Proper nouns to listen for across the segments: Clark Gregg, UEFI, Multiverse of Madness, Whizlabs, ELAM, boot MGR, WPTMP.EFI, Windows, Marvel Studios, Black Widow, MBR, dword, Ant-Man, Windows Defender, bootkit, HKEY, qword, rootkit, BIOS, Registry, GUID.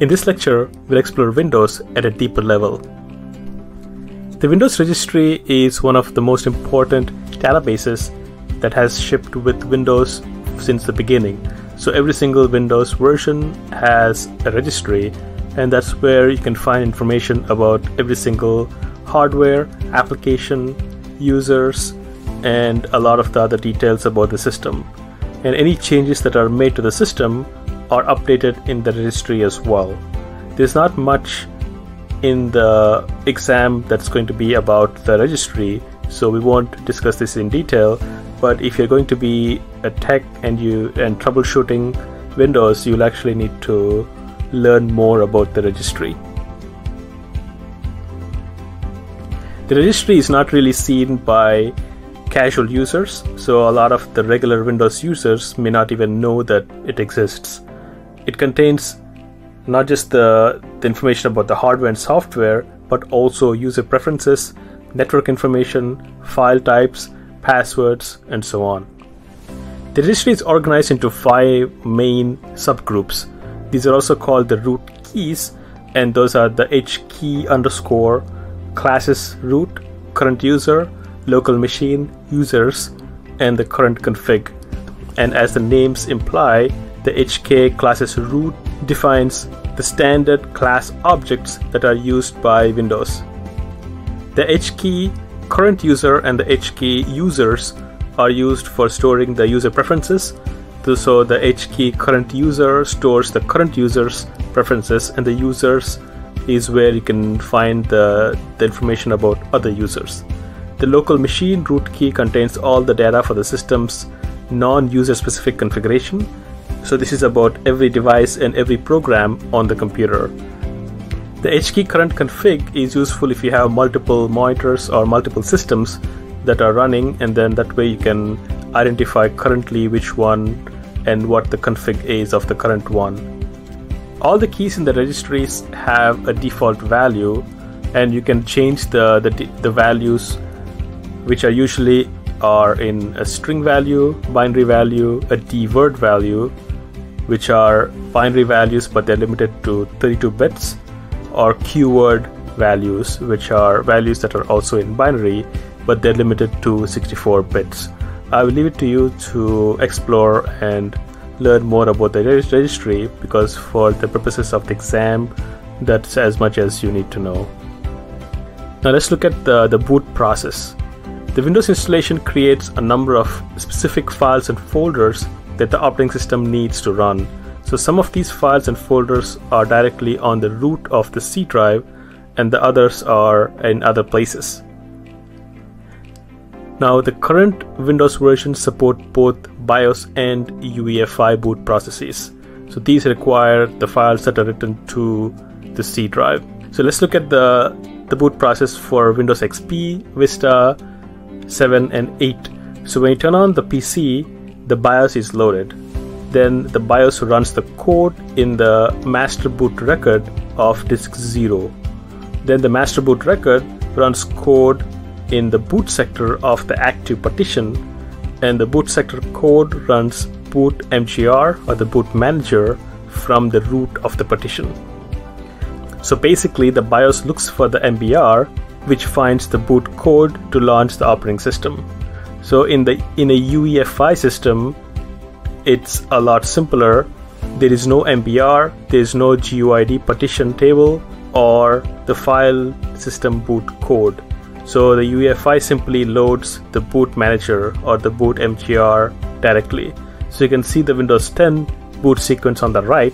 In this lecture, we'll explore Windows at a deeper level. The Windows Registry is one of the most important databases that has shipped with Windows since the beginning. So every single Windows version has a registry, and that's where you can find information about every single hardware, application, users, and a lot of the other details about the system. And any changes that are made to the system are updated in the registry as well. There's not much in the exam that's going to be about the registry, so we won't discuss this in detail, but if you're going to be a tech and troubleshooting Windows, you'll actually need to learn more about the registry. The registry is not really seen by casual users, so a lot of the regular Windows users may not even know that it exists. It contains not just the information about the hardware and software, but also user preferences, network information, file types, passwords, and so on. The registry is organized into 5 main subgroups. These are also called the root keys, and those are the HKEY underscore, classes root, current user, local machine, users, and the current config. And as the names imply, the HK classes root defines the standard class objects that are used by Windows. The HKEY current user and the HKEY users are used for storing the user preferences. So the HKEY current user stores the current user's preferences, and the users is where you can find the information about other users. The local machine root key contains all the data for the system's non-user specific configuration. So this is about every device and every program on the computer. The HKEY current config is useful if you have multiple monitors or multiple systems that are running, and then that way you can identify currently which one and what the config is of the current one. All the keys in the registries have a default value, and you can change the values, which are usually in a string value, binary value, a dword value, which are binary values but they're limited to 32 bits, or qword values, which are values that are also in binary but they're limited to 64 bits. I will leave it to you to explore and learn more about the registry, because for the purposes of the exam, that's as much as you need to know. Now let's look at the boot process. The Windows installation creates a number of specific files and folders that the operating system needs to run. So some of these files and folders are directly on the root of the C drive, and the others are in other places. Now the current Windows versions support both BIOS and UEFI boot processes. So these require the files that are written to the C drive. So let's look at the boot process for Windows XP, Vista, 7 and 8. So when you turn on the PC, the BIOS is loaded. Then the BIOS runs the code in the master boot record of disk 0. Then the master boot record runs code in the boot sector of the active partition, and the boot sector code runs boot MGR, or the boot manager, from the root of the partition. So basically the BIOS looks for the MBR, which finds the boot code to launch the operating system. So in a UEFI system, it's a lot simpler. There is no MBR, there is no GUID partition table or the file system boot code. So the UEFI simply loads the boot manager or the boot MGR directly. So you can see the Windows 10 boot sequence on the right.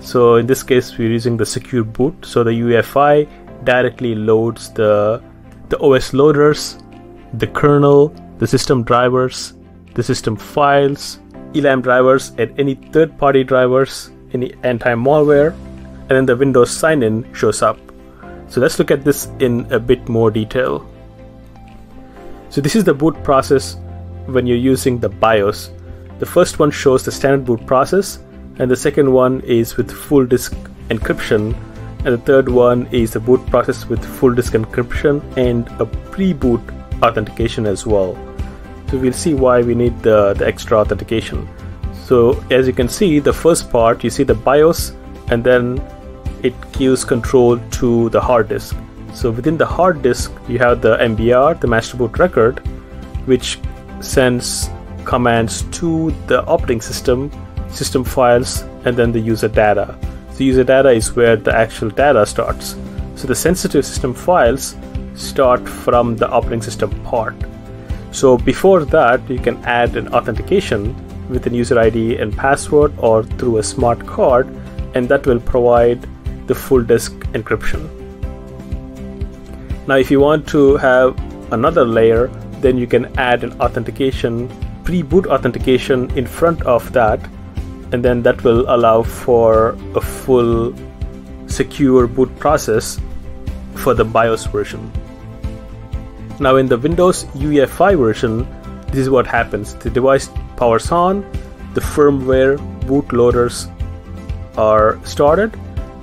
So in this case, we're using the secure boot. So the UEFI directly loads the OS loaders, the kernel, the system drivers, the system files, ELAM drivers, and any third-party drivers, any anti-malware, and then the Windows sign-in shows up. So let's look at this in a bit more detail. So this is the boot process when you're using the BIOS. The first one shows the standard boot process, and the second one is with full disk encryption, and the third one is the boot process with full disk encryption and a pre-boot authentication as well. So we'll see why we need the extra authentication. So as you can see, the first part, you see the BIOS, and then it gives control to the hard disk. So within the hard disk, you have the MBR, the master boot record, which sends commands to the operating system, system files, and then the user data. The user data is where the actual data starts. So the sensitive system files start from the operating system part. So before that, you can add an authentication with an user ID and password or through a smart card, and that will provide the full disk encryption. Now if you want to have another layer, then you can add an authentication, pre-boot authentication in front of that, and then that will allow for a full secure boot process for the BIOS version. Now in the Windows UEFI version, this is what happens. The device powers on, the firmware bootloaders are started,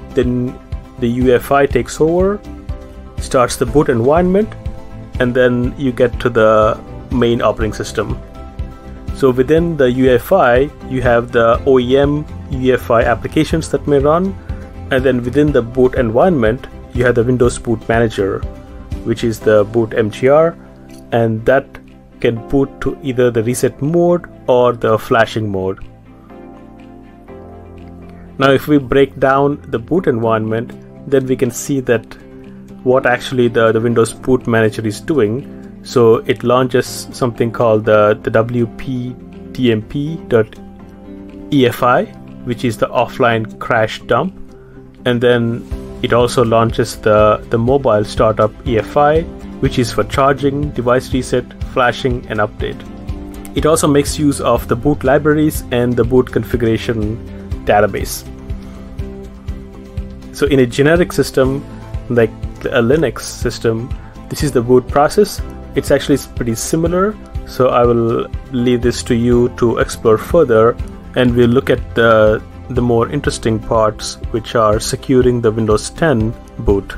then the UEFI takes over, starts the boot environment, and then you get to the main operating system. So within the UEFI, you have the OEM UEFI applications that may run, and then within the boot environment, you have the Windows Boot Manager, which is the boot MGR, and that can boot to either the reset mode or the flashing mode. Now if we break down the boot environment, then we can see that what actually the Windows Boot Manager is doing. So it launches something called the WPTMP.EFI, which is the offline crash dump, and then it also launches the mobile startup EFI, which is for charging, device reset, flashing, and update. It also makes use of the boot libraries and the boot configuration database. So in a generic system like a Linux system, this is the boot process. It's actually pretty similar, so I will leave this to you to explore further, and we'll look at the more interesting parts, which are securing the Windows 10 boot.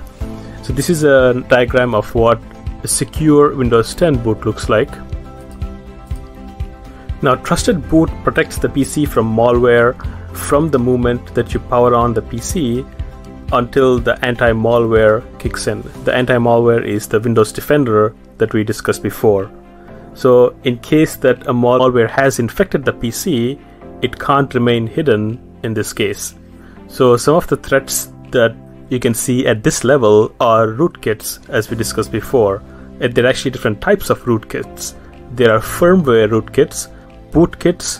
So this is a diagram of what a secure Windows 10 boot looks like. Now, Trusted Boot protects the PC from malware from the moment that you power on the PC until the anti-malware kicks in. The anti-malware is the Windows Defender that we discussed before. So in case that a malware has infected the PC, it can't remain hidden in this case. So some of the threats that you can see at this level are rootkits, as we discussed before. And there are actually different types of rootkits. There are firmware rootkits, bootkits,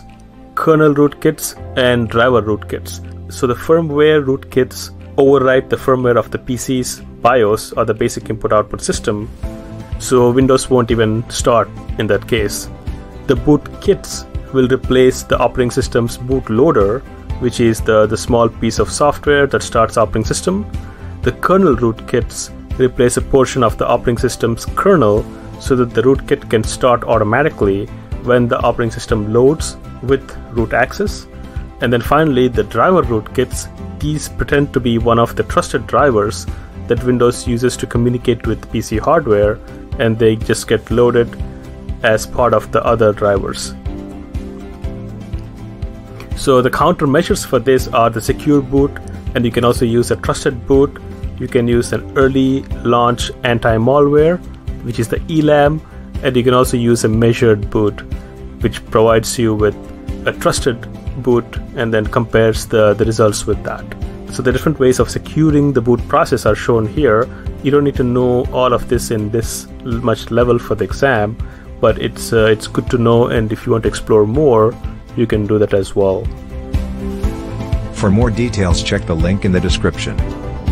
kernel rootkits, and driver rootkits. So the firmware rootkits overwrite the firmware of the PC's BIOS, or the basic input-output system, so Windows won't even start in that case. The boot kits will replace the operating system's bootloader, which is the small piece of software that starts the operating system. The kernel rootkits replace a portion of the operating system's kernel so that the rootkit can start automatically when the operating system loads with root access. And then finally, the driver rootkits, these pretend to be one of the trusted drivers that Windows uses to communicate with PC hardware, and they just get loaded as part of the other drivers. So the countermeasures for this are the secure boot, and you can also use a trusted boot. You can use an early launch anti-malware, which is the ELAM, and you can also use a measured boot, which provides you with a trusted boot and then compares the results with that. So the different ways of securing the boot process are shown here. You don't need to know all of this in this much level for the exam, but it's good to know, and if you want to explore more, you can do that as well. For more details, check the link in the description.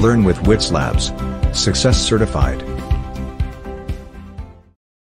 Learn with Whizlabs. Success certified.